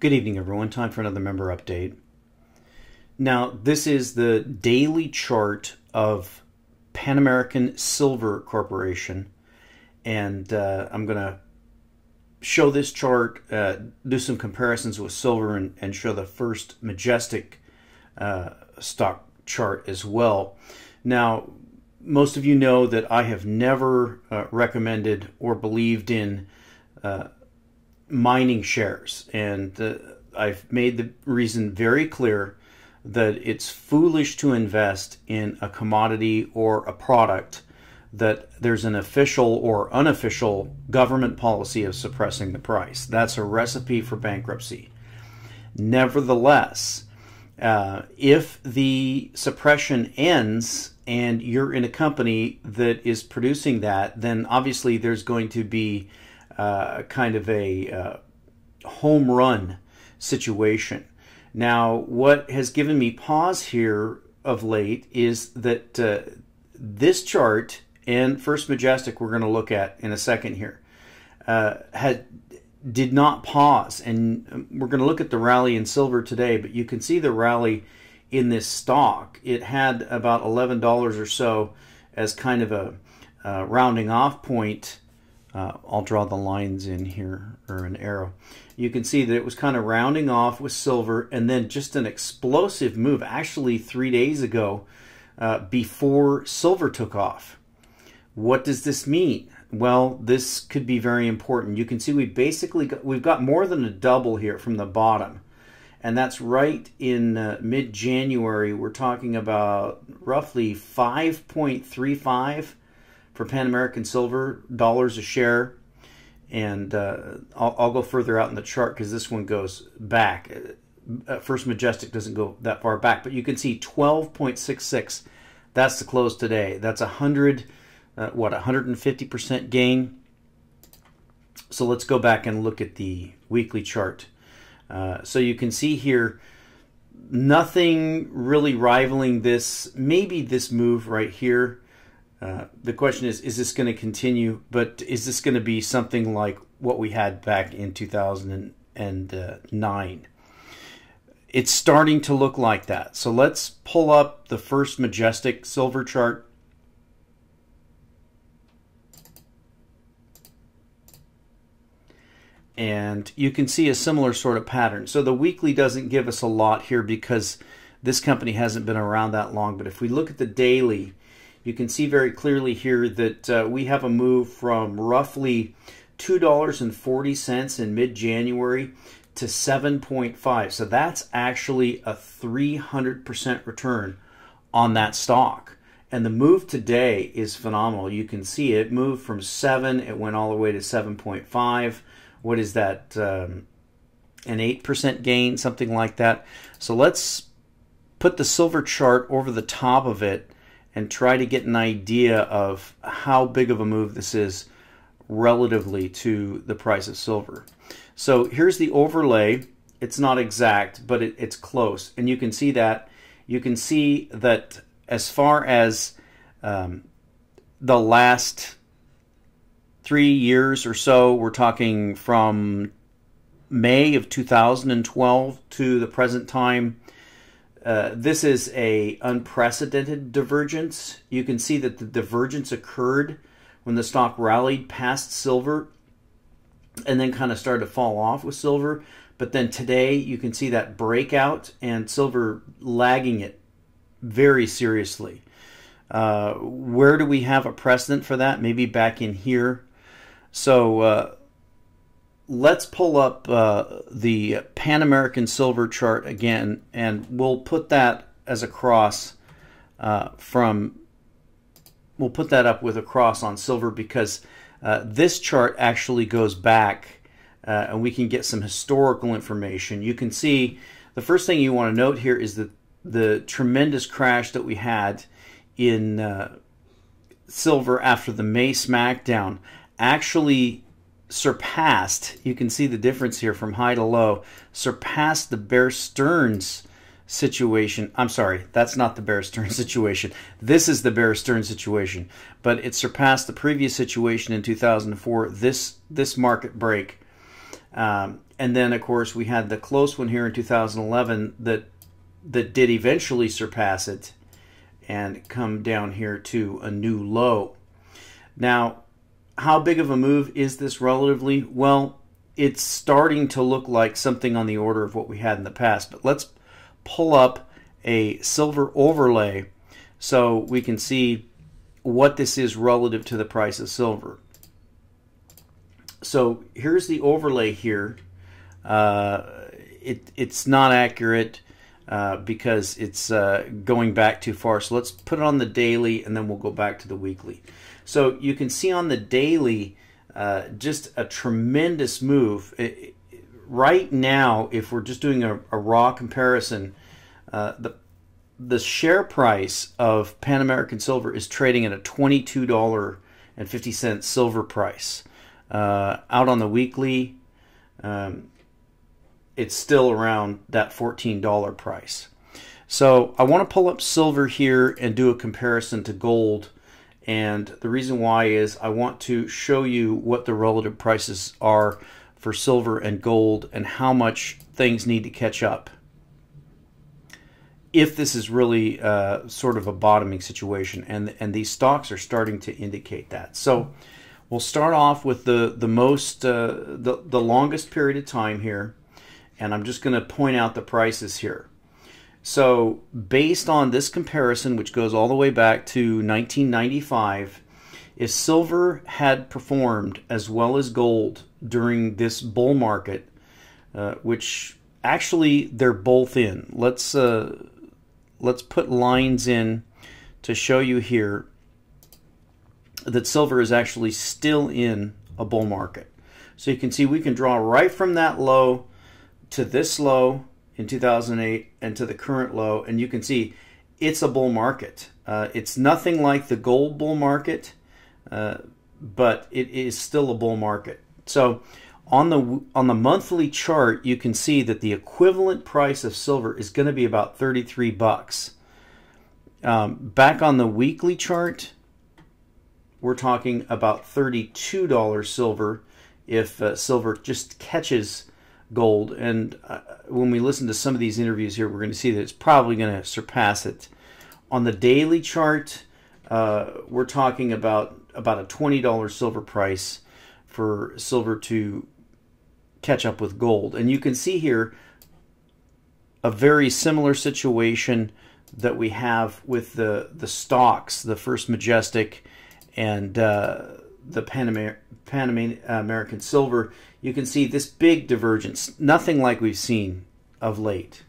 Good evening, everyone. Time for another member update. Now, this is the daily chart of Pan American Silver Corporation, and I'm going to show this chart, do some comparisons with silver, and show the First Majestic stock chart as well. Now, most of you know that I have never recommended or believed in mining shares, and I've made the reason very clear that it's foolish to invest in a commodity or a product that there's an official or unofficial government policy of suppressing the price. That's a recipe for bankruptcy. Nevertheless, if the suppression ends and you're in a company that is producing that, then obviously there's going to be kind of a home run situation. Now, what has given me pause here of late is that this chart and First Majestic, we're going to look at in a second here, did not pause. And we're going to look at the rally in silver today, but you can see the rally in this stock. It had about $11 or so as kind of a rounding off point. I'll draw the lines in here, or an arrow. You can see that it was kind of rounding off with silver, and then just an explosive move actually 3 days ago before silver took off. What does this mean? Well, this could be very important. You can see we basically got, we've got more than a double here from the bottom, and that's right in mid-January. We're talking about roughly 5.35 for Pan American Silver dollars a share, and I'll go further out in the chart because this one goes back. First Majestic doesn't go that far back, but you can see 12.66. That's the close today. That's 150% gain. So let's go back and look at the weekly chart. So you can see here, nothing really rivaling this. Maybe this move right here. The question is this going to continue? But is this going to be something like what we had back in 2009? It's starting to look like that. So let's pull up the First Majestic silver chart. And you can see a similar sort of pattern. So the weekly doesn't give us a lot here because this company hasn't been around that long. But if we look at the daily, you can see very clearly here that we have a move from roughly $2.40 in mid-January to 7.5. So that's actually a 300% return on that stock. And the move today is phenomenal. You can see it moved from 7, it went all the way to 7.5. What is that? An 8% gain, something like that. So let's put the silver chart over the top of it and try to get an idea of how big of a move this is relatively to the price of silver. So here's the overlay. It's not exact, but it's close. And you can see that. You can see that as far as the last 3 years or so, we're talking from May of 2012 to the present time, this is a unprecedented divergence. You can see that the divergence occurred when the stock rallied past silver and then kind of started to fall off with silver. But then today you can see that breakout and silver lagging it very seriously. Where do we have a precedent for that? Maybe back in here. So let's pull up the Pan American Silver chart again, and we'll put that as a cross we'll put that up with a cross on silver because this chart actually goes back, and we can get some historical information. You can see the first thing you want to note here is that the tremendous crash that we had in silver after the May smackdown actually surpassed, you can see the difference here from high to low, surpassed the Bear Stearns situation. I'm sorry, that's not the Bear Stearns situation. This is the Bear Stearns situation, but it surpassed the previous situation in 2004, this market break. And then, of course, we had the close one here in 2011 that did eventually surpass it and come down here to a new low. Now, how big of a move is this relatively? Well, it's starting to look like something on the order of what we had in the past. But let's pull up a silver overlay so we can see what this is relative to the price of silver. So here's the overlay here. It's not accurate because it's going back too far. So let's put it on the daily and then we'll go back to the weekly. So you can see on the daily just a tremendous move. Right now, if we're just doing a raw comparison, the share price of Pan American Silver is trading at a $22.50 silver price. Out on the weekly, it's still around that $14 price. So I want to pull up silver here and do a comparison to gold. And the reason why is I want to show you what the relative prices are for silver and gold and how much things need to catch up if this is really sort of a bottoming situation. And these stocks are starting to indicate that. So we'll start off with the longest period of time here, and I'm just going to point out the prices here. So based on this comparison, which goes all the way back to 1995, if silver had performed as well as gold during this bull market, which actually they're both in. Let's put lines in to show you here that silver is actually still in a bull market. So you can see we can draw right from that low to this low in 2008 and to the current low, and you can see it's a bull market. It's nothing like the gold bull market, but it is still a bull market. So on the monthly chart, you can see that the equivalent price of silver is going to be about 33 bucks. Back on the weekly chart, we're talking about $32 silver if silver just catches gold. And when we listen to some of these interviews here, we're going to see that it's probably going to surpass it. On the daily chart, we're talking about a $20 silver price for silver to catch up with gold. And you can see here a very similar situation that we have with the stocks, the First Majestic and the Pan American Silver. You can see this big divergence, nothing like we've seen of late.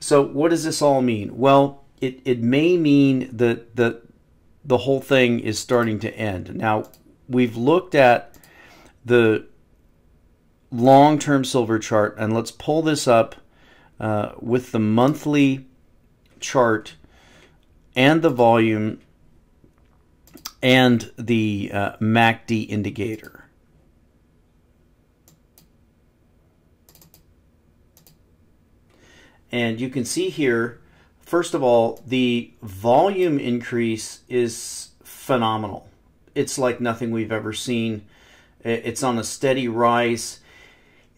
So what does this all mean? Well, it may mean that the whole thing is starting to end. Now, we've looked at the long-term silver chart, and let's pull this up with the monthly chart and the volume and the MACD indicator. And you can see here, first of all, the volume increase is phenomenal. It's like nothing we've ever seen. It's on a steady rise.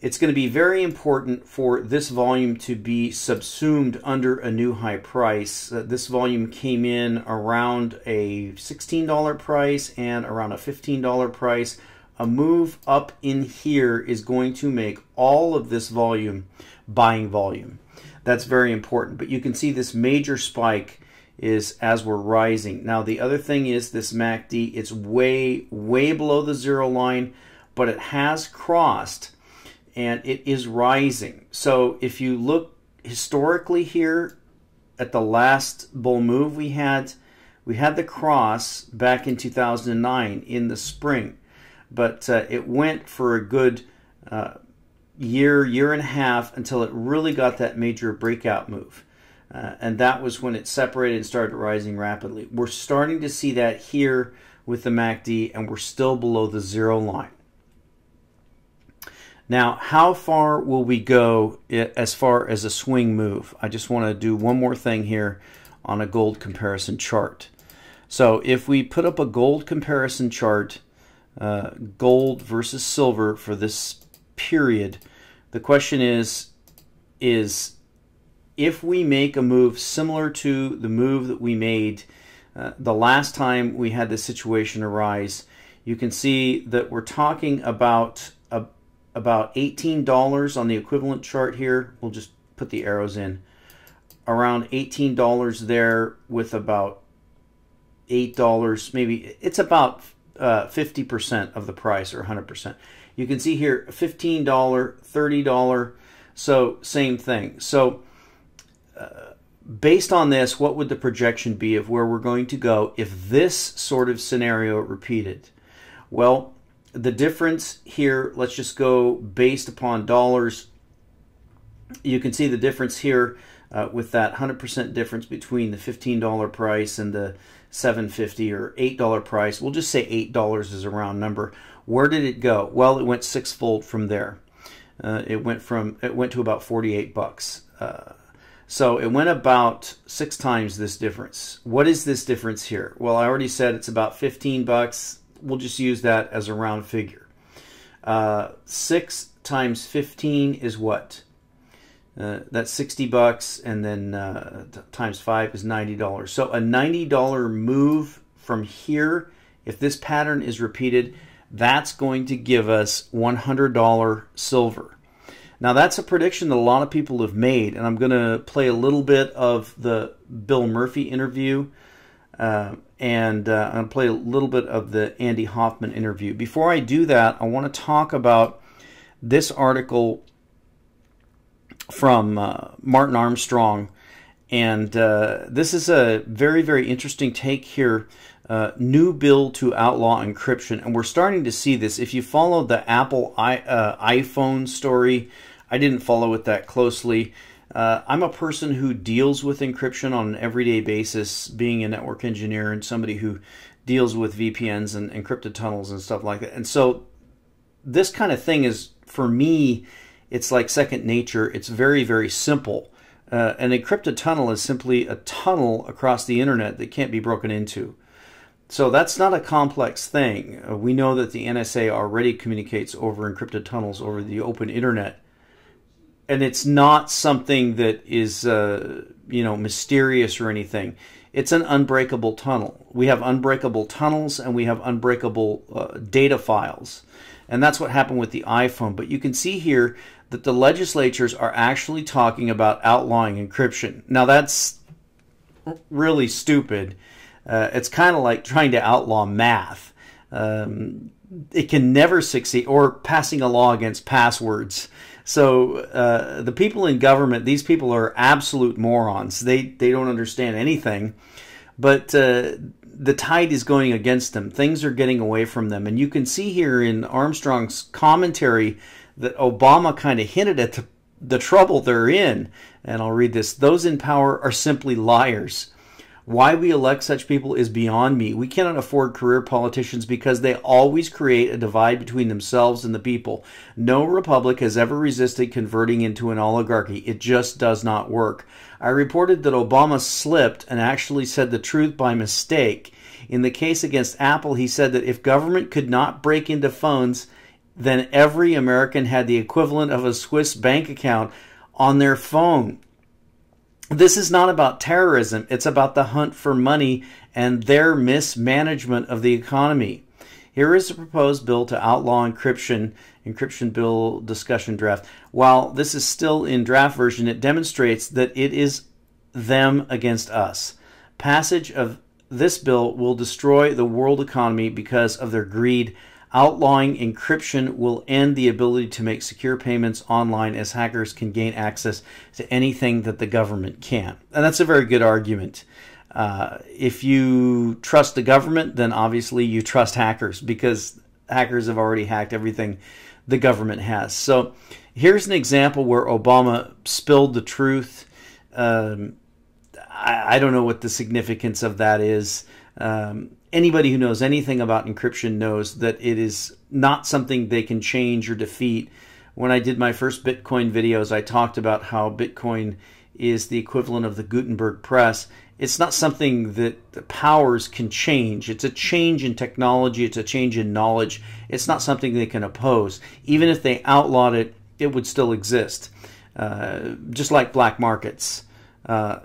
It's going to be very important for this volume to be subsumed under a new high price. This volume came in around a $16 price and around a $15 price. A move up in here is going to make all of this volume buying volume. That's very important. But you can see this major spike is as we're rising. Now, the other thing is this MACD, it's way, way below the zero line, but it has crossed and it is rising. So if you look historically here at the last bull move we had the cross back in 2009 in the spring, but it went for a good year and a half until it really got that major breakout move. And that was when it separated and started rising rapidly. We're starting to see that here with the MACD, and we're still below the zero line. Now, how far will we go as far as a swing move? I just want to do one more thing here on a gold comparison chart. So if we put up a gold comparison chart, gold versus silver for this period. The question is if we make a move similar to the move that we made the last time we had this situation arise, you can see that we're talking about $18 on the equivalent chart here. We'll just put the arrows in. Around $18 there with about $8, maybe it's about 50% of the price or 100%. You can see here $15, $30, so same thing. So based on this, what would the projection be of where we're going to go if this sort of scenario repeated? Well, the difference here, let's just go based upon dollars. You can see the difference here with that 100% difference between the $15 price and the $7.50 or $8 price. We'll just say $8 is a round number. Where did it go? Well, it went sixfold from there. It went to about 48 bucks. So it went about 6 times this difference. What is this difference here? Well, I already said it's about 15 bucks. We'll just use that as a round figure. 6 times 15 is what? That's 60 bucks, and then times 5 is $90. So a $90 move from here, if this pattern is repeated, that's going to give us $100 silver. Now that's a prediction that a lot of people have made, and I'm going to play a little bit of the Bill Murphy interview. I'm going to play a little bit of the Andy Hoffman interview. Before I do that, I want to talk about this article from Martin Armstrong. And this is a very, very interesting take here. New bill to outlaw encryption. And we're starting to see this. If you follow the Apple iPhone story, I didn't follow it that closely. I'm a person who deals with encryption on an everyday basis, being a network engineer and somebody who deals with VPNs and encrypted tunnels and stuff like that. And so this kind of thing is, for me, it's like second nature. It's very, very simple. An encrypted tunnel is simply a tunnel across the internet that can't be broken into. So that's not a complex thing. We know that the NSA already communicates over encrypted tunnels over the open internet. And it's not something that is, you know, mysterious or anything. It's an unbreakable tunnel. We have unbreakable tunnels and we have unbreakable data files. And that's what happened with the iPhone. But you can see here that the legislatures are actually talking about outlawing encryption. Now, that's really stupid. It's kind of like trying to outlaw math. It can never succeed, or passing a law against passwords. So the people in government, these people are absolute morons. They don't understand anything, but the tide is going against them. Things are getting away from them. And you can see here in Armstrong's commentary that Obama kind of hinted at the trouble they're in. And I'll read this. Those in power are simply liars. Why we elect such people is beyond me. We cannot afford career politicians because they always create a divide between themselves and the people. No republic has ever resisted converting into an oligarchy. It just does not work. I reported that Obama slipped and actually said the truth by mistake. In the case against Apple, he said that if government could not break into phones, then every American had the equivalent of a Swiss bank account on their phone. This is not about terrorism. It's about the hunt for money and their mismanagement of the economy. Here is a proposed bill to outlaw encryption, bill discussion draft. While this is still in draft version, it demonstrates that it is them against us. Passage of this bill will destroy the world economy because of their greed. Outlawing encryption will end the ability to make secure payments online as hackers can gain access to anything that the government can. And that's a very good argument. If you trust the government, then obviously you trust hackers because hackers have already hacked everything the government has. So here's an example where Obama spilled the truth. I don't know what the significance of that is. Anybody who knows anything about encryption knows that it is not something they can change or defeat. When I did my first Bitcoin videos, I talked about how Bitcoin is the equivalent of the Gutenberg press. It's not something that the powers can change. It's a change in technology. It's a change in knowledge. It's not something they can oppose. Even if they outlawed it, it would still exist, just like black markets.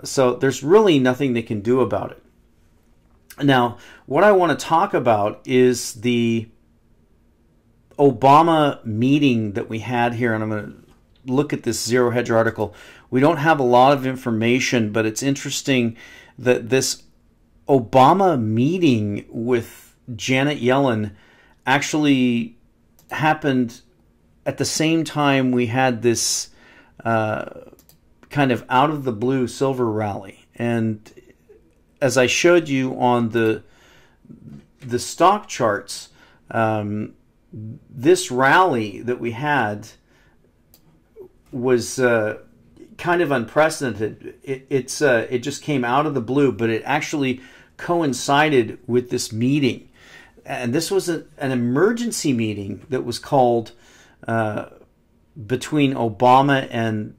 So there's really nothing they can do about it. Now, what I want to talk about is the Obama meeting that we had here, and I'm going to look at this Zero Hedge article. We don't have a lot of information, but it's interesting that this Obama meeting with Janet Yellen actually happened at the same time we had this kind of out-of-the-blue silver rally. And as I showed you on the stock charts, this rally that we had was kind of unprecedented. It just came out of the blue, but it actually coincided with this meeting. And this was an emergency meeting that was called between Obama and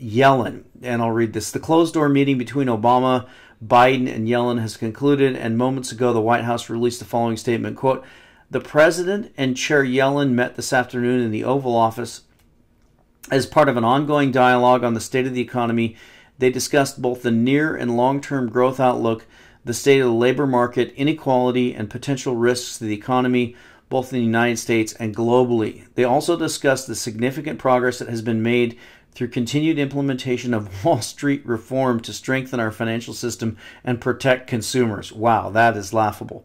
Yellen. And I'll read this. The closed-door meeting between Obama, Biden, and Yellen has concluded, and moments ago the White House released the following statement, quote, "The President and Chair Yellen met this afternoon in the Oval Office as part of an ongoing dialogue on the state of the economy. They discussed both the near and long-term growth outlook, the state of the labor market, inequality, and potential risks to the economy, both in the United States and globally. They also discussed the significant progress that has been made through continued implementation of Wall Street reform to strengthen our financial system and protect consumers." Wow, that is laughable.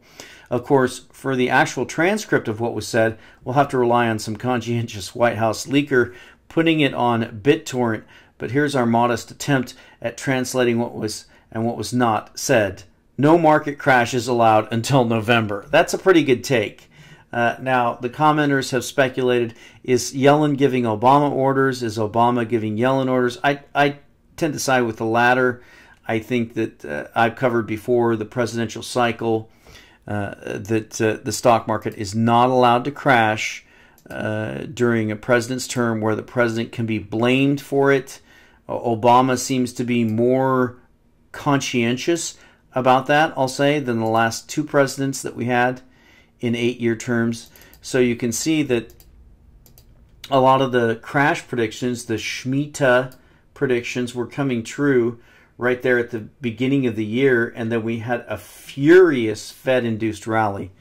Of course, for the actual transcript of what was said, we'll have to rely on some conscientious White House leaker putting it on BitTorrent, but here's our modest attempt at translating what was and what was not said. "No market crashes allowed until November." That's a pretty good take. Now, the commenters have speculated, is Yellen giving Obama orders? Is Obama giving Yellen orders? I tend to side with the latter. I think that I've covered before the presidential cycle, that the stock market is not allowed to crash during a president's term where the president can be blamed for it. Obama seems to be more conscientious about that, I'll say, than the last two presidents that we had in 8-year terms. So you can see that a lot of the crash predictions, the Shemitah predictions, were coming true right there at the beginning of the year, and then we had a furious Fed-induced rally.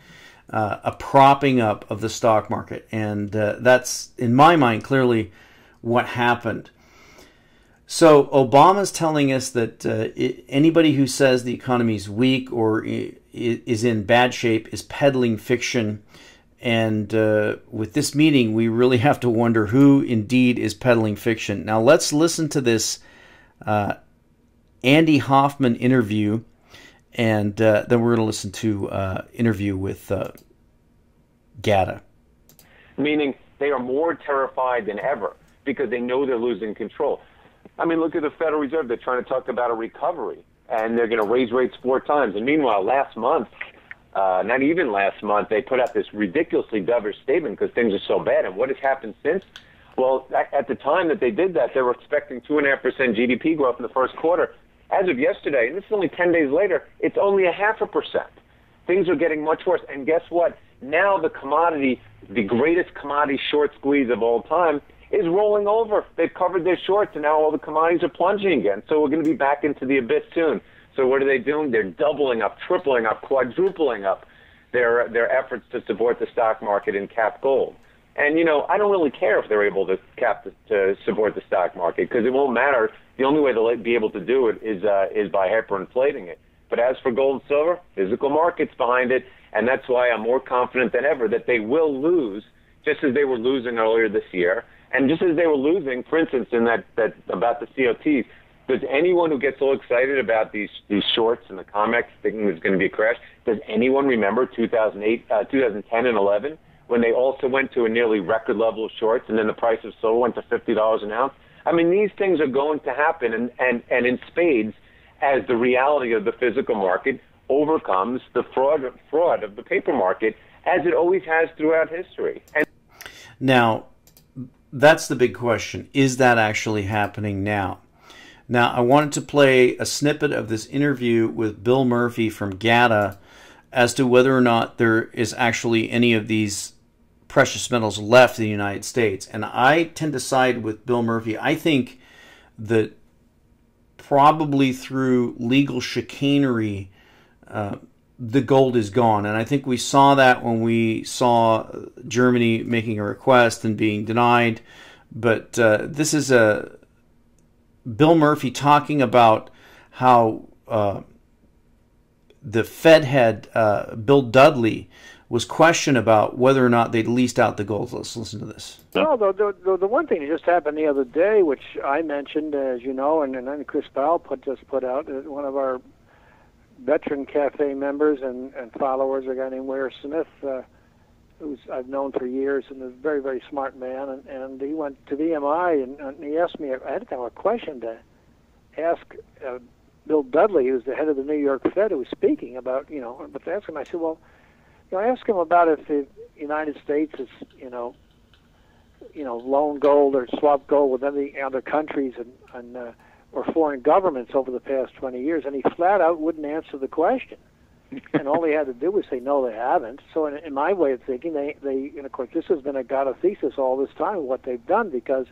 A propping up of the stock market. And that's, in my mind, clearly what happened. So Obama's telling us that anybody who says the economy's weak or is in bad shape is peddling fiction. And with this meeting, we really have to wonder who indeed is peddling fiction. Now let's listen to this Andy Hoffman interview. And then we're going to listen to interview with GATA. Meaning they are more terrified than ever because they know they're losing control. I mean, look at the Federal Reserve. They're trying to talk about a recovery, and they're going to raise rates 4 times. And meanwhile, last month, not even last month, they put out this ridiculously dovish statement because things are so bad. And what has happened since? Well, at the time that they did that, they were expecting 2.5% GDP growth in the first quarter. As of yesterday, and this is only 10 days later, it's only 0.5%. Things are getting much worse. And guess what? Now the commodity, the greatest commodity short squeeze of all time, is rolling over. They've covered their shorts, and now all the commodities are plunging again. So we're going to be back into the abyss soon. So what are they doing? They're doubling up, tripling up, quadrupling up their efforts to support the stock market and cap gold. And, you know, I don't really care if they're able to support the stock market, because it won't matter. The only way they'll be able to do it is by hyperinflating it. But as for gold and silver, physical market's behind it, and that's why I'm more confident than ever that they will lose, just as they were losing earlier this year, and just as they were losing, for instance, in that about the COTs. Does anyone who gets all excited about these shorts and the COMEX thinking there's going to be a crash, does anyone remember 2010 and 11? When they also went to a nearly record level of shorts, and then the price of silver went to $50 an ounce. I mean, these things are going to happen, and in spades, as the reality of the physical market overcomes the fraud of the paper market, as it always has throughout history. And now, that's the big question. Is that actually happening now? Now, I wanted to play a snippet of this interview with Bill Murphy from GATA as to whether or not there is actually any of these precious metals left in the United States. And I tend to side with Bill Murphy. I think that probably through legal chicanery, the gold is gone. And I think we saw that when we saw Germany making a request and being denied. But this is a Bill Murphy talking about how the Fed head, Bill Dudley, was questioned about whether or not they'd leased out the gold. Let's listen to this. Well, the one thing that just happened the other day, which I mentioned, as you know, and then Chris Powell just put out, one of our veteran cafe members and followers, a guy named Weir Smith, who's I've known for years and is a very, very smart man, and he went to VMI and he asked me, I had to have a question to ask Bill Dudley, who's the head of the New York Fed, who was speaking about, you know, but to ask him, I said, well, you know, I asked him about if the United States is, you know, loan gold or swap gold with any other countries and or foreign governments over the past 20 years, and he flat out wouldn't answer the question. And all he had to do was say, no, they haven't. So in my way of thinking, they and of course, this has been a GATA thesis all this time, what they've done, because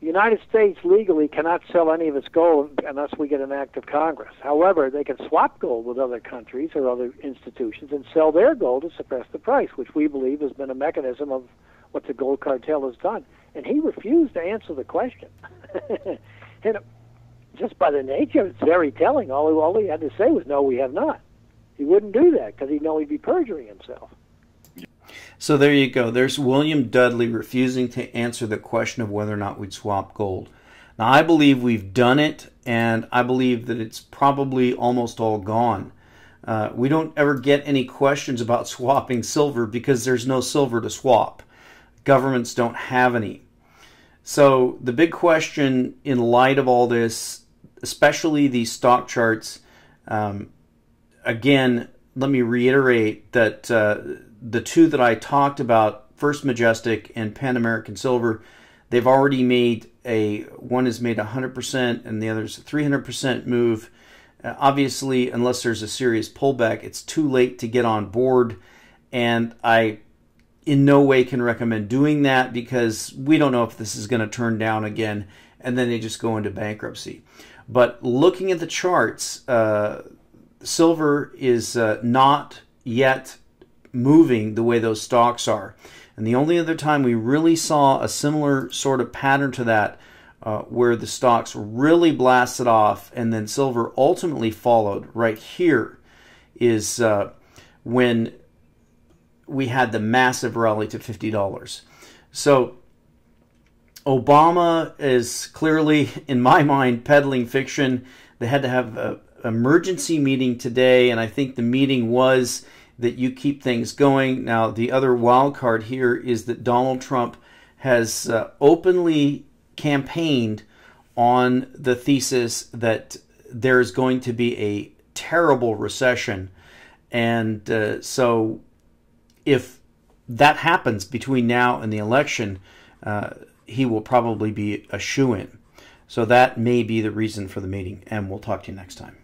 the United States legally cannot sell any of its gold unless we get an act of Congress. However, they can swap gold with other countries or other institutions and sell their gold to suppress the price, which we believe has been a mechanism of what the gold cartel has done. And he refused to answer the question. And just by the nature, it's very telling. All he had to say was, no, we have not. He wouldn't do that because he'd know he'd be perjuring himself. So there you go. There's William Dudley refusing to answer the question of whether or not we'd swap gold. Now, I believe we've done it, and I believe that it's probably almost all gone. We don't ever get any questions about swapping silver because there's no silver to swap. Governments don't have any. So the big question in light of all this, especially these stock charts, again, let me reiterate that the two that I talked about, First Majestic and Pan American Silver, they've already made one has made 100% and the other's a 300% move. Obviously, unless there's a serious pullback, it's too late to get on board, and I in no way can recommend doing that because we don't know if this is going to turn down again and then they just go into bankruptcy. But looking at the charts, silver is not yet moving the way those stocks are. And the only other time we really saw a similar sort of pattern to that where the stocks really blasted off and then silver ultimately followed right here is when we had the massive rally to $50. So Obama is clearly, in my mind, peddling fiction. They had to have an emergency meeting today, and I think the meeting was that you keep things going. Now, the other wild card here is that Donald Trump has openly campaigned on the thesis that there is going to be a terrible recession. And so if that happens between now and the election, he will probably be a shoo-in. So that may be the reason for the meeting, and we'll talk to you next time.